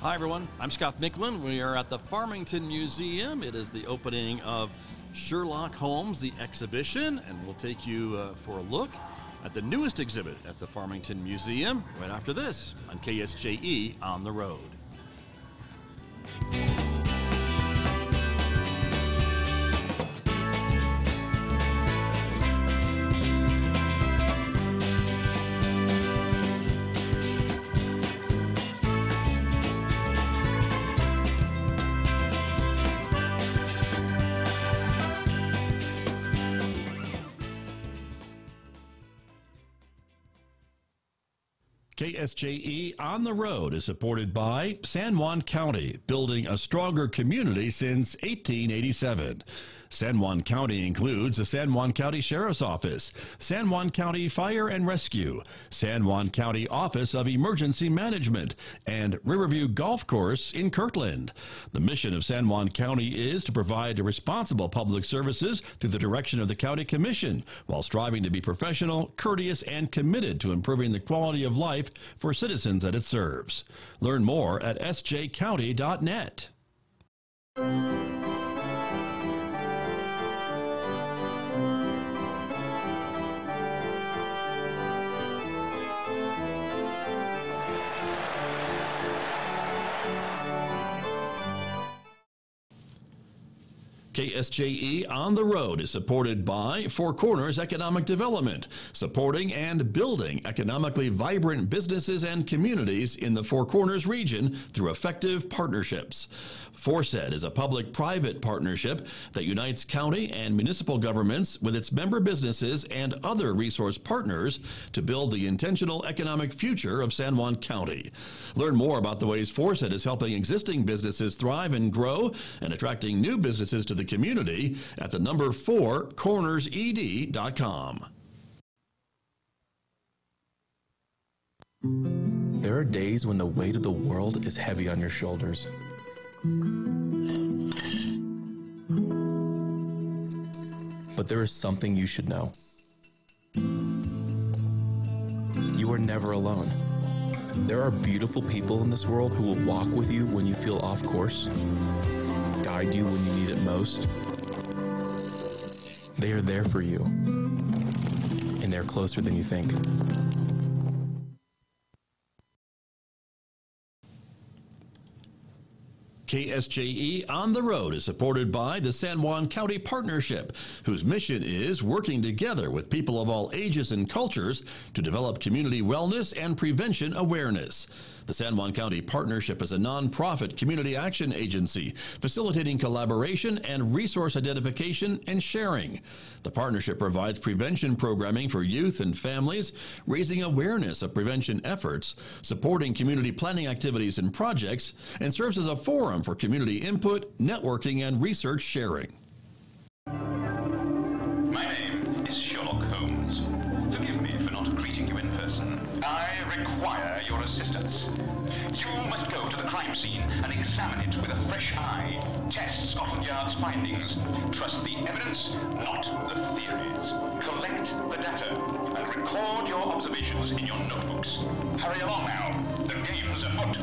Hi everyone, I'm Scott Micklin. We are at the Farmington Museum. It is the opening of Sherlock Holmes, the exhibition, and we'll take you for a look at the newest exhibit at the Farmington Museum right after this on KSJE On the Road. KSJE On the Road is supported by San Juan County, building a stronger community since 1887. San Juan County includes the San Juan County Sheriff's Office, San Juan County Fire and Rescue, San Juan County Office of Emergency Management, and Riverview Golf Course in Kirtland. The mission of San Juan County is to provide responsible public services through the direction of the County Commission, while striving to be professional, courteous, and committed to improving the quality of life for citizens that it serves. Learn more at sjcounty.net. KSJE On the Road is supported by Four Corners Economic Development, supporting and building economically vibrant businesses and communities in the Four Corners region through effective partnerships. FourSET is a public-private partnership that unites county and municipal governments with its member businesses and other resource partners to build the intentional economic future of San Juan County. Learn more about the ways FourSET is helping existing businesses thrive and grow and attracting new businesses to the community at the number 4 cornersed.com. There are days when the weight of the world is heavy on your shoulders. But there is something you should know. You are never alone. There are beautiful people in this world who will walk with you when you feel off course, guide you when you need it most. They are there for you, and they're closer than you think. KSJE On the Road is supported by the San Juan County Partnership, whose mission is working together with people of all ages and cultures to develop community wellness and prevention awareness. The San Juan County Partnership is a nonprofit community action agency facilitating collaboration and resource identification and sharing. The partnership provides prevention programming for youth and families, raising awareness of prevention efforts, supporting community planning activities and projects, and serves as a forum for community input, networking, and research sharing. My name is Sherlock Holmes. Forgive me for not greeting you in person. I require your assistance. You must go to the crime scene and examine it with a fresh eye. Test Scotland Yard's findings. Trust the evidence, not the theories. Collect the data and record your observations in your notebooks. Hurry along now. The game's afoot.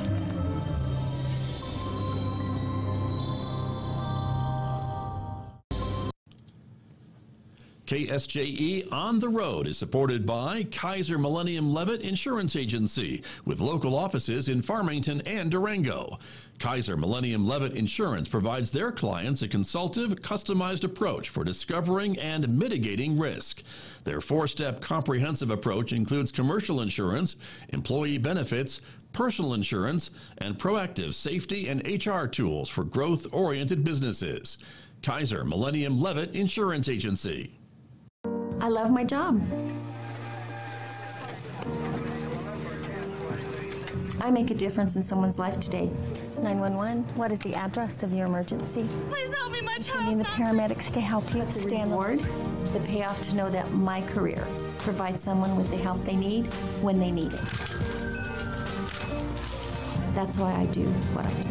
KSJE On the Road is supported by Kaiser Millennium Levitt Insurance Agency, with local offices in Farmington and Durango. Kaiser Millennium Levitt Insurance provides their clients a consultative, customized approach for discovering and mitigating risk. Their four-step comprehensive approach includes commercial insurance, employee benefits, personal insurance, and proactive safety and HR tools for growth-oriented businesses. Kaiser Millennium Levitt Insurance Agency. I love my job. I make a difference in someone's life today. 911, what is the address of your emergency? Please help me, my child. Sending the paramedics to help you stay on the board. The payoff to know that my career provides someone with the help they need when they need it. That's why I do what I do.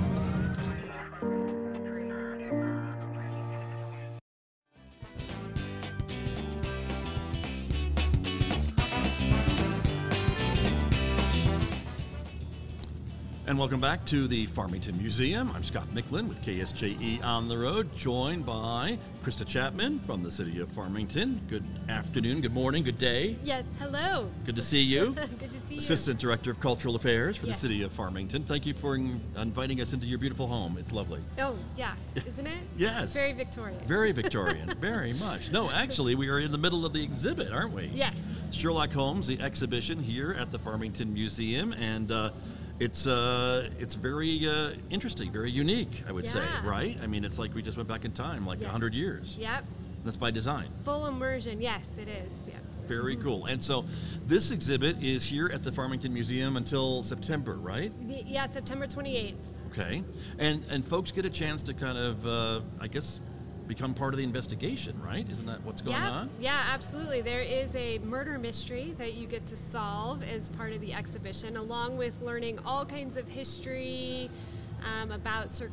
And welcome back to the Farmington Museum. I'm Scott Micklin with KSJE on the road, joined by Krista Chapman from the City of Farmington. Good afternoon, good morning, good day. Yes, hello. Good to see you. Good to see you. Assistant Director of Cultural Affairs for the City of Farmington. Thank you for inviting us into your beautiful home. It's lovely. Oh, yeah. Isn't it? Yes. Very Victorian. Very Victorian. Very much. No, actually, we are in the middle of the exhibit, aren't we? Yes. Sherlock Holmes, the exhibition here at the Farmington Museum, and it's very interesting, very unique, I would say, right? I mean, it's like we just went back in time, like 100 years. Yep. And that's by design. Full immersion, yes, it is. Yep. Very cool. And so this exhibit is here at the Farmington Museum until September, right? Yeah, September 28th. Okay. And folks get a chance to kind of, I guess, become part of the investigation, right? Isn't that what's going on? Yeah, absolutely. There is a murder mystery that you get to solve as part of the exhibition, along with learning all kinds of history about Sir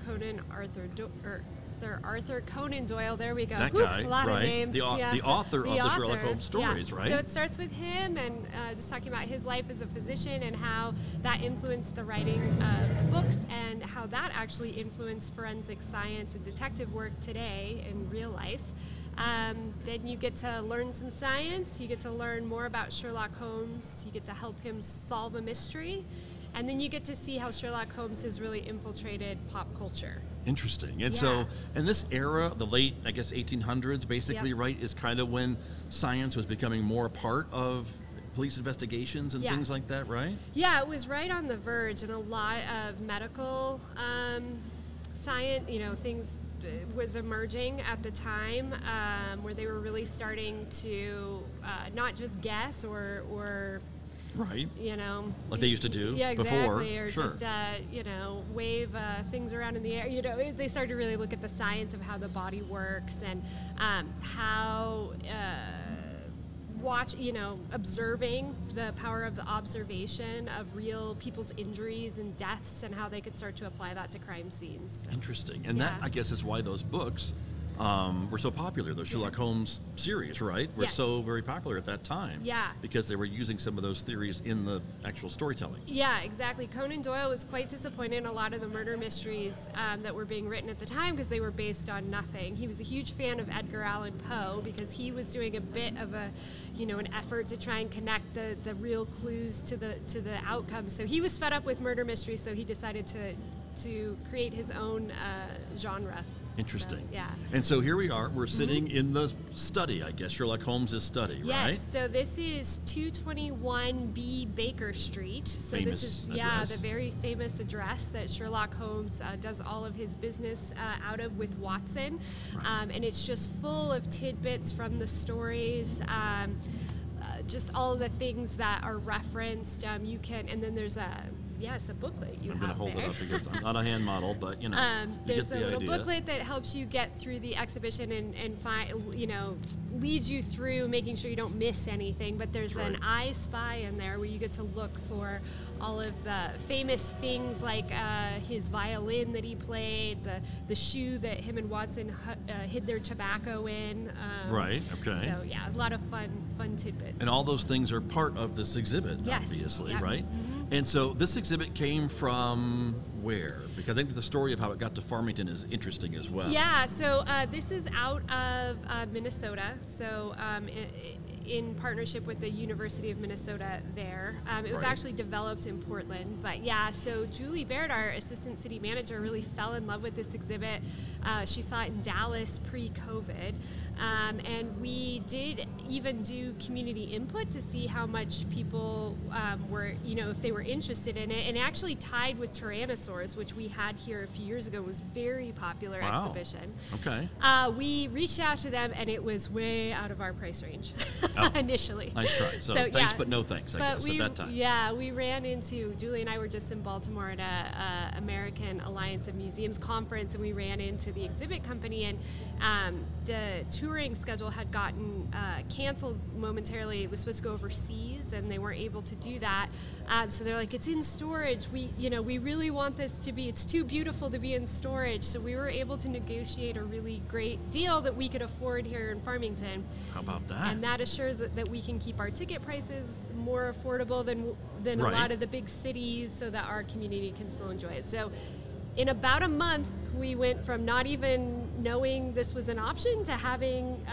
Arthur Conan Doyle. There we go. That guy, a lot of names. The author of the Sherlock Holmes stories, right? So it starts with him and just talking about his life as a physician and how that influenced the writing of the books and how that actually influenced forensic science and detective work today in real life. Then you get to learn some science. You get to learn more about Sherlock Holmes. You get to help him solve a mystery. And then you get to see how Sherlock Holmes has really infiltrated pop culture. Interesting. And so, in this era, the late, I guess, 1800s, basically, right, is kind of when science was becoming more a part of police investigations and things like that, right? Yeah, it was right on the verge, and a lot of medical science, you know, things was emerging at the time where they were really starting to not just guess or right. You know. Like they used to do before. Or just, you know, wave things around in the air. You know, they started to really look at the science of how the body works and how observing the power of the observation of real people's injuries and deaths and how they could start to apply that to crime scenes. So, interesting. And that, I guess, is why those books were so popular. The Sherlock Holmes series, right, were so very popular at that time. Yeah. Because they were using some of those theories in the actual storytelling. Yeah, exactly. Conan Doyle was quite disappointed in a lot of the murder mysteries that were being written at the time because they were based on nothing. He was a huge fan of Edgar Allan Poe because he was doing a bit of a, you know, an effort to try and connect the real clues to the outcome. So he was fed up with murder mysteries, so he decided to create his own genre. Interesting. So, yeah. And so here we are. We're sitting in the study, I guess, Sherlock Holmes' study, right? Yes. So this is 221B Baker Street. So famous this is address. The very famous address that Sherlock Holmes does all of his business out of with Watson, right. And it's just full of tidbits from the stories. Just all of the things that are referenced. You can, and then there's a. Yes, a booklet you have there. I'm going to hold it up because I'm not a hand model, but, you know, there's a little booklet that helps you get through the exhibition and find, you know, leads you through making sure you don't miss anything. But there's an I Spy in there where you get to look for all of the famous things like his violin that he played, the shoe that him and Watson hid their tobacco in. Right, okay. So, yeah, a lot of fun tidbits. And all those things are part of this exhibit, obviously, right? Mm-hmm. And so this exhibit came from where? Because I think the story of how it got to Farmington is interesting as well. Yeah, so this is out of Minnesota, so in partnership with the University of Minnesota there. It was actually developed in Portland, but so Julie Baird, our assistant city manager, really fell in love with this exhibit. She saw it in Dallas pre-COVID, and we did even do community input to see how much people were, you know, if they were interested in it, and actually tied with Tyrannosaurs, which we had here a few years ago. It was very popular exhibition. Okay. We reached out to them, and it was way out of our price range. Initially. Nice try. So thanks, but no thanks, I guess, at that time. Yeah, we ran into, Julie and I were just in Baltimore at an American Alliance of Museums conference, and we ran into the exhibit company, and the touring schedule had gotten canceled momentarily. It was supposed to go overseas, and they weren't able to do that. So they're like, it's in storage. We really want this to be, it's too beautiful to be in storage. So we were able to negotiate a really great deal that we could afford here in Farmington. How about that? And that is ensures that we can keep our ticket prices more affordable than a lot of the big cities, so that our community can still enjoy it. So in about a month, we went from not even knowing this was an option to having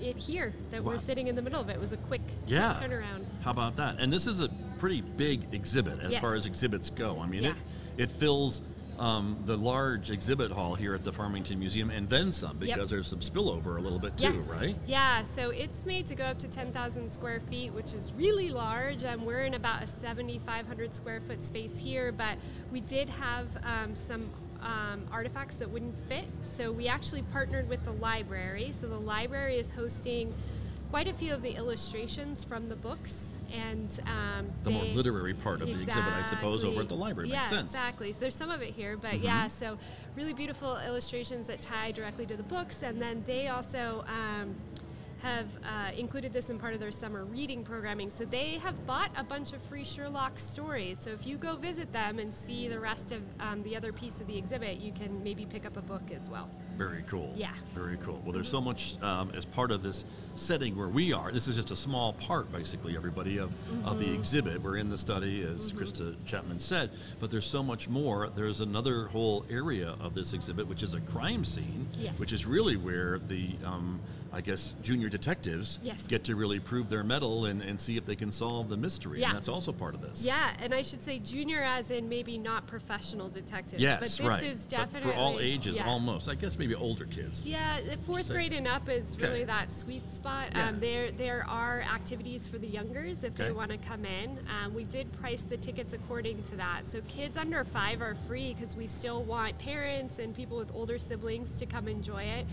it here, that we're sitting in the middle of it. It was a quick turnaround. How about that? And this is a pretty big exhibit as far as exhibits go. I mean, it fills the large exhibit hall here at the Farmington Museum and then some, because there's some spillover a little bit too, right? Yeah, so it's made to go up to 10,000 square feet, which is really large. We're in about a 7,500 square foot space here, but we did have some artifacts that wouldn't fit. So we actually partnered with the library. So the library is hosting quite a few of the illustrations from the books, and the more literary part of the exhibit, I suppose, over at the library. Makes sense. Exactly. So there's some of it here, but so really beautiful illustrations that tie directly to the books, and then they also have included this in part of their summer reading programming. So they have bought a bunch of free Sherlock stories. So if you go visit them and see the rest of the other piece of the exhibit, you can maybe pick up a book as well. Very cool. Yeah. Very cool. Well, there's so much as part of this setting where we are. This is just a small part, basically, everybody, of the exhibit. We're in the study, as Krista Chapman said, but there's so much more. There's another whole area of this exhibit, which is a crime scene, which is really where the, I guess, junior detectives get to really prove their mettle and see if they can solve the mystery. Yeah. And that's also part of this. Yeah, and I should say junior as in maybe not professional detectives. Yes, but this is definitely... But for all ages, almost. I guess maybe older kids. Yeah, the fourth grade and up is really that sweet spot. Yeah. There are activities for the youngers if they want to come in. We did price the tickets according to that. So kids under 5 are free, because we still want parents and people with older siblings to come enjoy it.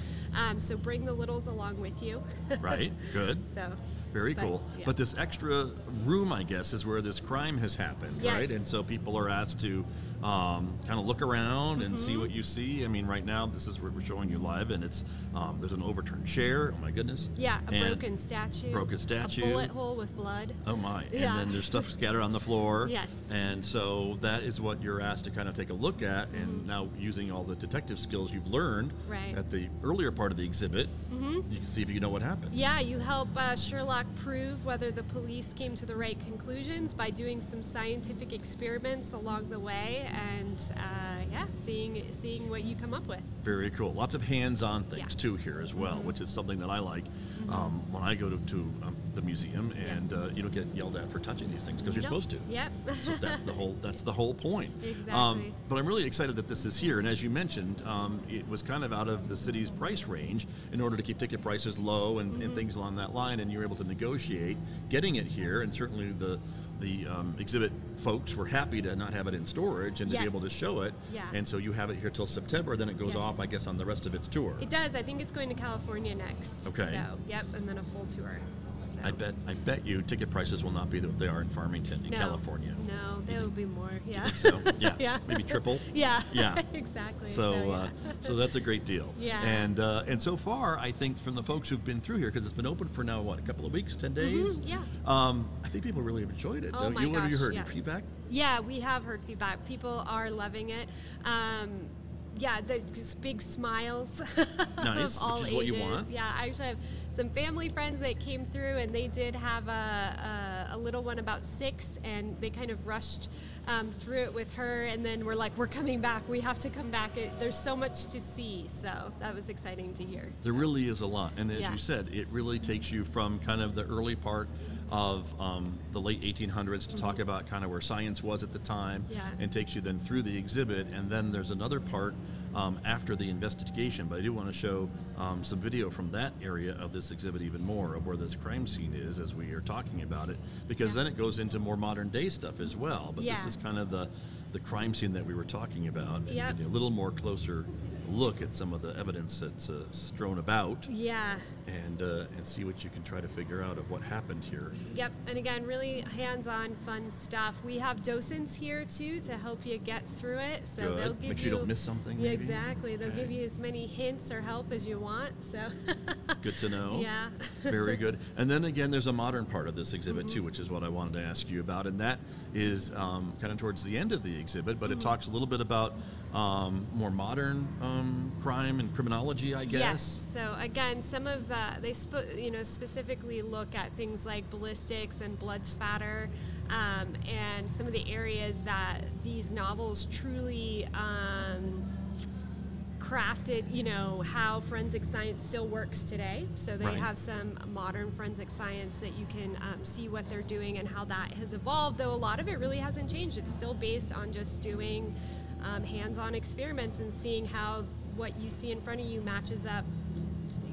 So bring the littles along with you. Right, good. So. Very cool. Yeah. But this extra room, I guess, is where this crime has happened, right? And so people are asked to kind of look around and see what you see. I mean, right now, this is what we're showing you live, and it's there's an overturned chair. Oh, my goodness. Yeah, a broken statue. A bullet hole with blood. Oh, my. Yeah. And then there's stuff scattered on the floor. Yes. And so that is what you're asked to kind of take a look at, and now using all the detective skills you've learned at the earlier part of the exhibit, you can see if you know what happened. Yeah, you help Sherlock prove whether the police came to the right conclusions by doing some scientific experiments along the way, and seeing what you come up with. Very cool. Lots of hands-on things too here as well, which is something that I like when I go to the museum, and you don't get yelled at for touching these things because you're supposed to. Yep. So that's the whole point. Exactly. But I'm really excited that this is here, and as you mentioned, it was kind of out of the city's price range in order to keep ticket prices low and things along that line, and you were able to negotiate getting it here, and certainly the exhibit folks were happy to not have it in storage and to be able to show it, and so you have it here till September, then it goes off, I guess, on the rest of its tour. It does. I think it's going to California next. Okay. So, and then a full tour. So. I bet you ticket prices will not be what they are in Farmington, in California. No, they will be more, So, maybe triple. Yeah, exactly. So that's a great deal. Yeah. And so far, I think from the folks who've been through here, because it's been open for now, what, a couple of weeks, 10 days? Mm-hmm, yeah. I think people really have enjoyed it. Oh, my gosh, what have you heard? Feedback? Yeah, we have heard feedback. People are loving it. Yeah, just big smiles of all ages. What you want. Yeah, I actually have some family friends that came through, and they did have a little one about 6, and they kind of rushed through it with her, and then we're like, we're coming back. We have to come back. There's so much to see, so that was exciting to hear. There really is a lot, and as you said, it really takes you from kind of the early part of the late 1800s to talk about kind of where science was at the time, and takes you then through the exhibit, and then there's another part after the investigation, but I do want to show some video from that area of this exhibit even more, of where this crime scene is as we are talking about it, because then it goes into more modern day stuff as well, but this is kind of the crime scene that we were talking about, and a little more closer look at some of the evidence that's strewn about, and see what you can try to figure out of what happened here. Yep, and again, really hands-on, fun stuff. We have docents here too to help you get through it, so they'll give you, make sure you don't miss something. Yeah, maybe. Exactly. They'll give you as many hints or help as you want. So Good to know. Yeah. Very good. And then again, there's a modern part of this exhibit, mm-hmm. too, which is what I wanted to ask you about. And that is kind of towards the end of the exhibit, but mm-hmm. it talks a little bit about more modern crime and criminology, I guess. Yes. So again, some of the, they specifically look at things like ballistics and blood spatter, and some of the areas that these novels truly crafted, you know, how forensic science still works today. So they right. have some modern forensic science that you can see what they're doing and how that has evolved, though a lot of it really hasn't changed. It's still based on just doing hands-on experiments and seeing how what you see in front of you matches up,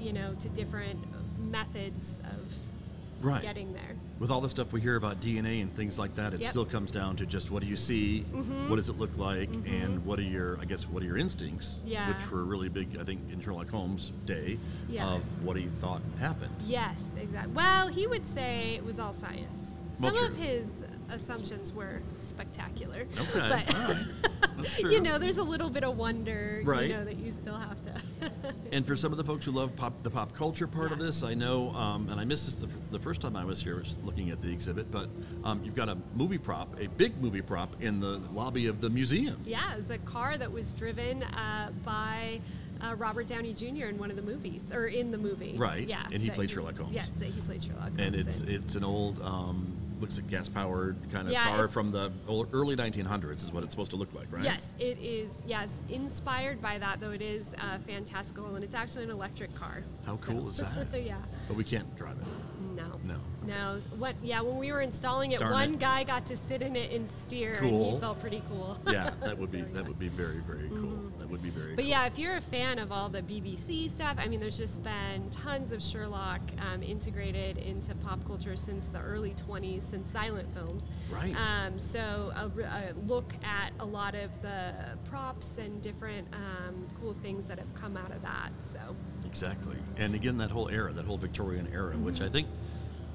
you know, to different methods of right. getting there. With all the stuff we hear about DNA and things like that, it yep. still comes down to just what do you see, mm-hmm. what does it look like, mm-hmm. and what are your, I guess, what are your instincts, yeah. which were really big, I think, in Sherlock Holmes' day, yeah. of what he thought happened. Yes, exactly. Well, he would say it was all science. Some of his assumptions were spectacular. Okay, but all right. That's true. You know, there's a little bit of wonder, right. you know, that you still have to. And for some of the folks who love the pop culture part yeah. of this, I know, and I missed this the first time I was here, was looking at the exhibit, but you've got a movie prop, a big movie prop, in the lobby of the museum. Yeah, it's a car that was driven by Robert Downey Jr. in one of the movies, or in the movie. Right, yeah, and he played Sherlock Holmes. Yes, that he played Sherlock Holmes. And it's an old... looks like gas-powered kind of yeah, car from the early 1900s is what it's supposed to look like, right? Yes, it is. Yes, inspired by that, though it is fantastical, and it's actually an electric car. How cool is that? Yeah. But we can't drive it. No. No. Okay. No. What? Yeah, when we were installing it, one guy got to sit in it and steer, cool. and he felt pretty cool. Yeah, that would be so, yeah. that would be very, very cool. Mm-hmm. That would be very. But cool. yeah, if you're a fan of all the BBC stuff, I mean, there's just been tons of Sherlock integrated into pop culture since the early 20s. And silent films. Right. So a look at a lot of the props and different cool things that have come out of that. So. Exactly. And again, that whole era, that whole Victorian era, mm-hmm. which I think,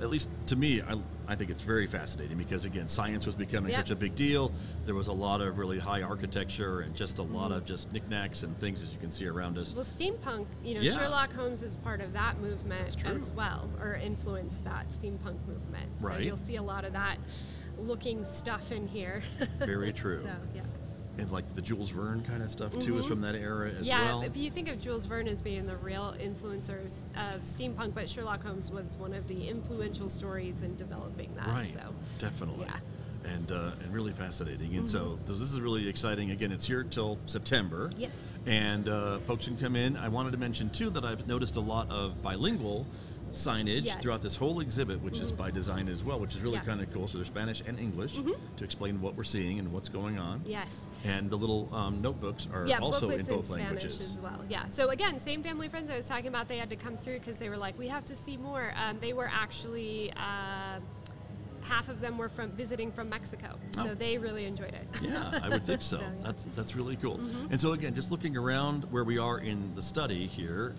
at least to me, I think it's very fascinating because, again, science was becoming yep. such a big deal. There was a lot of really high architecture and just a mm-hmm. lot of just knickknacks and things, as you can see around us. Well, steampunk, you know, yeah. Sherlock Holmes is part of that movement as well, or influenced that steampunk movement. So right. you'll see a lot of that looking stuff in here. Very true. So, yeah. And like the Jules Verne kind of stuff, too, mm-hmm. is from that era as yeah, well. Yeah, if you think of Jules Verne as being the real influencer of steampunk, but Sherlock Holmes was one of the influential stories in developing that. Right, so, definitely. Yeah. And really fascinating. And mm-hmm. so this is really exciting. Again, it's here till September. Yeah. And folks can come in. I wanted to mention, too, that I've noticed a lot of bilingual signage yes. throughout this whole exhibit, which mm-hmm. is by design as well, which is really yeah. kind of cool. So there's Spanish and English mm-hmm. to explain what we're seeing and what's going on. Yes. And the little notebooks are yeah, also in both languages. Spanish as well. Yeah. So again, same family friends I was talking about, they had to come through because they were like, we have to see more. They were actually... half of them were visiting from Mexico, oh. so they really enjoyed it. Yeah, I would think so. Yeah. That's really cool. Mm-hmm. And so again, just looking around where we are in the study here,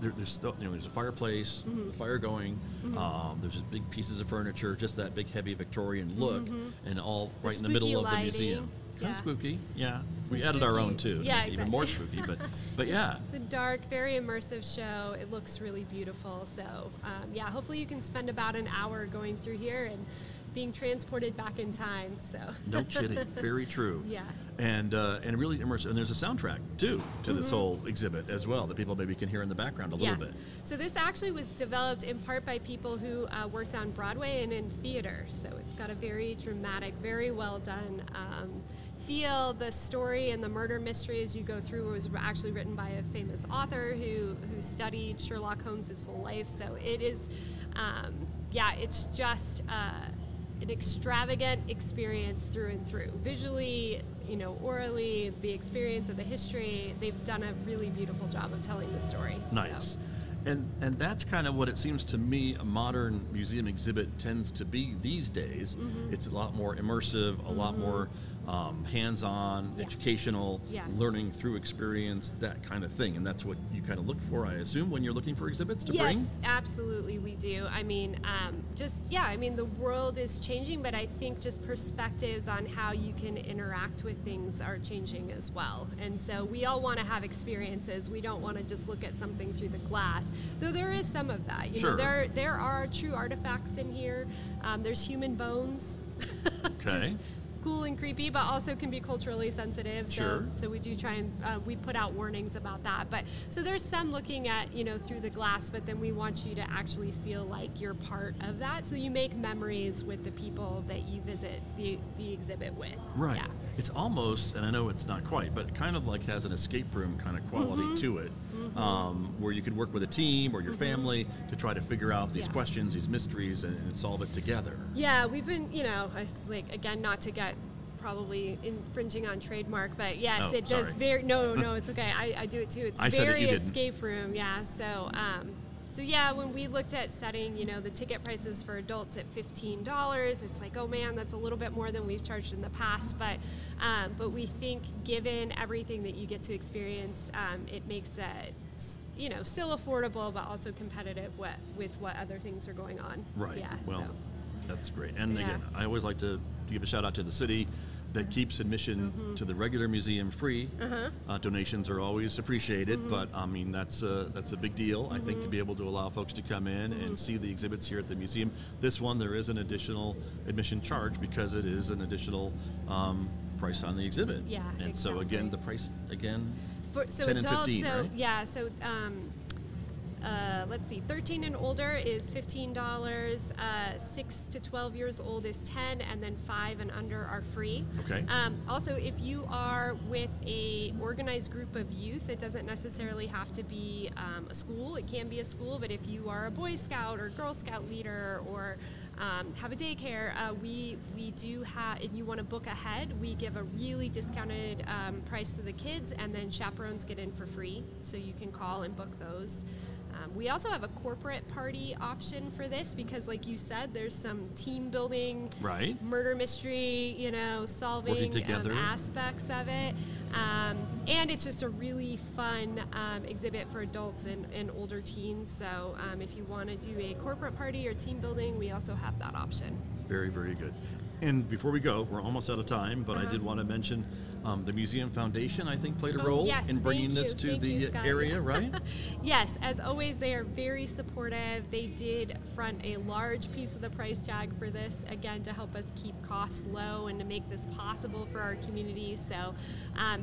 there's a fireplace, mm-hmm. the fire going. Mm-hmm. There's just big pieces of furniture, just that big heavy Victorian look, mm-hmm. and all right in the middle of the museum. Kind of spooky, yeah. We added our own too, yeah, exactly. Even more spooky, but yeah. It's a dark, very immersive show. It looks really beautiful. So yeah, hopefully you can spend about an hour going through here and being transported back in time. So no kidding, very true. Yeah. And really immersive. And there's a soundtrack, too, to mm-hmm. this whole exhibit as well that people maybe can hear in the background a yeah. little bit. So this actually was developed in part by people who worked on Broadway and in theater. So it's got a very dramatic, very well done feel. The story and the murder mystery as you go through was actually written by a famous author who studied Sherlock Holmes his whole life. So it is, yeah, it's just... an extravagant experience through and through. Visually, you know, orally, the experience of the history, they've done a really beautiful job of telling the story. Nice. So. And that's kind of what it seems to me a modern museum exhibit tends to be these days. Mm-hmm. It's a lot more immersive, a mm-hmm. lot more hands-on, educational, learning through experience, that kind of thing. And that's what you kind of look for, I assume, when you're looking for exhibits to bring? Yes, absolutely we do. I mean, the world is changing, but I think just perspectives on how you can interact with things are changing as well. And so we all want to have experiences. We don't want to just look at something through the glass, though there is some of that. You know, there are true artifacts in here. There's human bones. Okay. Cool and creepy, but also can be culturally sensitive. So we do try and we put out warnings about that. But so there's some looking at, you know, through the glass, but then we want you to actually feel like you're part of that. So you make memories with the people that you visit the exhibit with. Right. Yeah. It's almost, and I know it's not quite, but it kind of like has an escape room kind of quality to it, where you could work with a team or your family to try to figure out these questions, these mysteries, and solve it together. Yeah, we've been, you know, again, not to get probably infringing on trademark, but yes, it does very, no, it's okay. I do it too. It's very escape room, yeah. So when we looked at setting, you know, the ticket prices for adults at $15, it's like, oh man, that's a little bit more than we've charged in the past. But we think, given everything that you get to experience, it makes it, you know, still affordable, but also competitive with what other things are going on. Right. Yeah. Well, that's great. And again, I always like to give a shout out to the city that keeps admission to the regular museum free. Donations are always appreciated, but I mean, that's a big deal, I think, to be able to allow folks to come in and see the exhibits here at the museum. This one, there is an additional admission charge because it is an additional price on the exhibit. Yeah, and exactly. So again, the price again, so 10 adults, and 15, right? Yeah, so let's see, 13 and older is $15, 6 to 12 years old is $10, and then 5 and under are free. Okay. Also, if you are with an organized group of youth, it doesn't necessarily have to be a school. It can be a school, but if you are a Boy Scout or Girl Scout leader or have a daycare, we do have, if you want to book ahead, we give a really discounted price to the kids, and then chaperones get in for free, so you can call and book those. We also have a corporate party option for this because, like you said, there's some team building, murder mystery, you know, solving aspects of it. And it's just a really fun exhibit for adults and older teens. So if you want to do a corporate party or team building, we also have that option. Very, very good. And before we go, we're almost out of time, but I did want to mention the Museum Foundation, I think, played a role in bringing this to the area, right? Yes, as always, they are very supportive. They did front a large piece of the price tag for this, again, to help us keep costs low and to make this possible for our community. So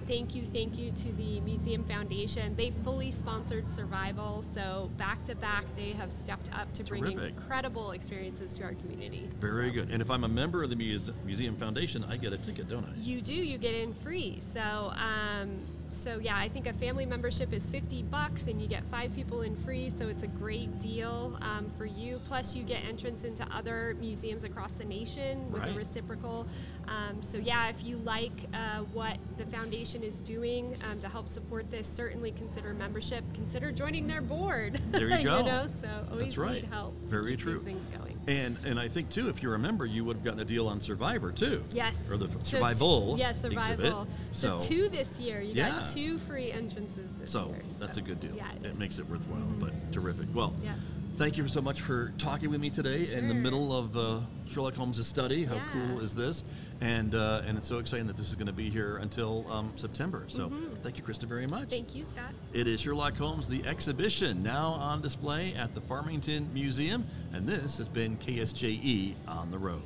thank you to the Museum Foundation. They fully sponsored Survival, so back-to-back, they have stepped up to bring incredible experiences to our community. Very good. And if I'm a member of the Museum Foundation, I get a ticket, don't I? You do. You get in free. So, I think a family membership is $50, and you get 5 people in free. So it's a great deal for you. Plus, you get entrance into other museums across the nation with a reciprocal. If you like what the foundation is doing to help support this, certainly consider membership. Consider joining their board. There you go. You know, so always need help to keep these things going. And I think too, if you remember, you would have gotten a deal on Survivor too. Yes. Or the Survival. Yes, Survival. So 2 this year. You got 2 free entrances this year. So that's a good deal. Yeah, it makes it worthwhile, but terrific. Well, thank you so much for talking with me today in the middle of Sherlock Holmes' study. How cool is this? And it's so exciting that this is going to be here until September. So thank you, Krista, very much. Thank you, Scott. It is Sherlock Holmes, the exhibition, now on display at the Farmington Museum. And this has been KSJE On the Road.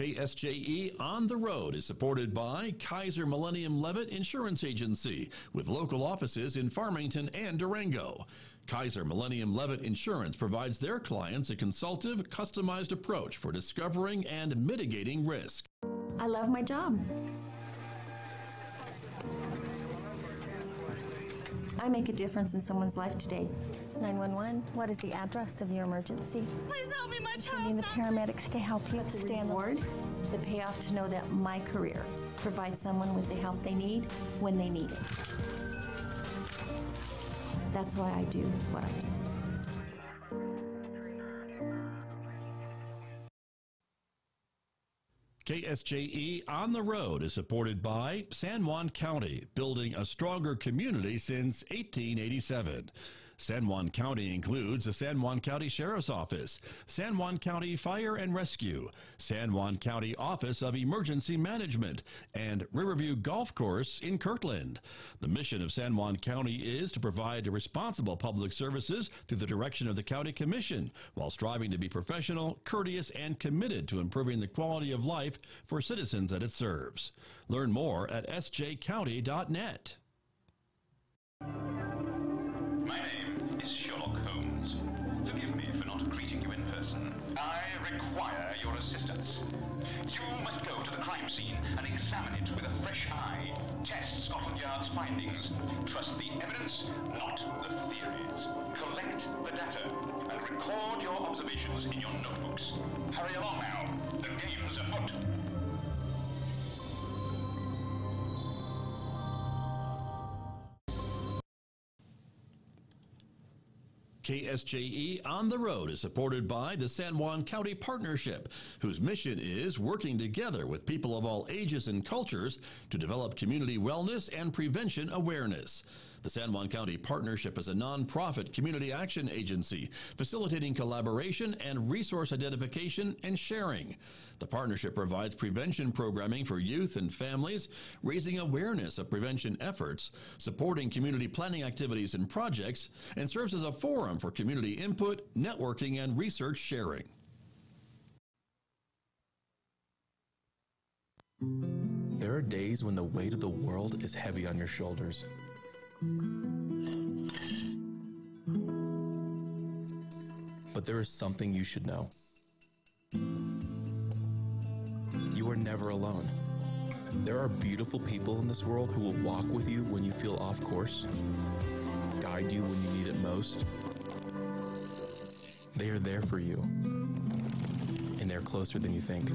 KSJE On the Road is supported by Kaiser Millennium Levitt Insurance Agency, with local offices in Farmington and Durango. Kaiser Millennium Levitt Insurance provides their clients a consultative, customized approach for discovering and mitigating risk. I love my job. I make a difference in someone's life today. 911, what is the address of your emergency? Please help me, my child. Sending the paramedics to help you. Stay on the board. The payoff to know that my career provides someone with the help they need when they need it. That's why I do what I do. KSJE On the Road is supported by San Juan County, building a stronger community since 1887. San Juan County includes the San Juan County Sheriff's Office, San Juan County Fire and Rescue, San Juan County Office of Emergency Management, and Riverview Golf Course in Kirtland. The mission of San Juan County is to provide responsible public services through the direction of the County Commission, while striving to be professional, courteous, and committed to improving the quality of life for citizens that it serves. Learn more at sjcounty.net. My name is Sherlock Holmes. Forgive me for not greeting you in person. I require your assistance. You must go to the crime scene and examine it with a fresh eye. Test Scotland Yard's findings. Trust the evidence, not the theories. Collect the data and record your observations in your notebooks. Hurry along now. The game's afoot. KSJE On the Road is supported by the San Juan County Partnership, whose mission is working together with people of all ages and cultures to develop community wellness and prevention awareness. The San Juan County Partnership is a nonprofit community action agency facilitating collaboration and resource identification and sharing. The partnership provides prevention programming for youth and families, raising awareness of prevention efforts, supporting community planning activities and projects, and serves as a forum for community input, networking, and research sharing. There are days when the weight of the world is heavy on your shoulders. But there is something you should know. You are never alone. There are beautiful people in this world who will walk with you when you feel off course, guide you when you need it most. They are there for you, and they're closer than you think.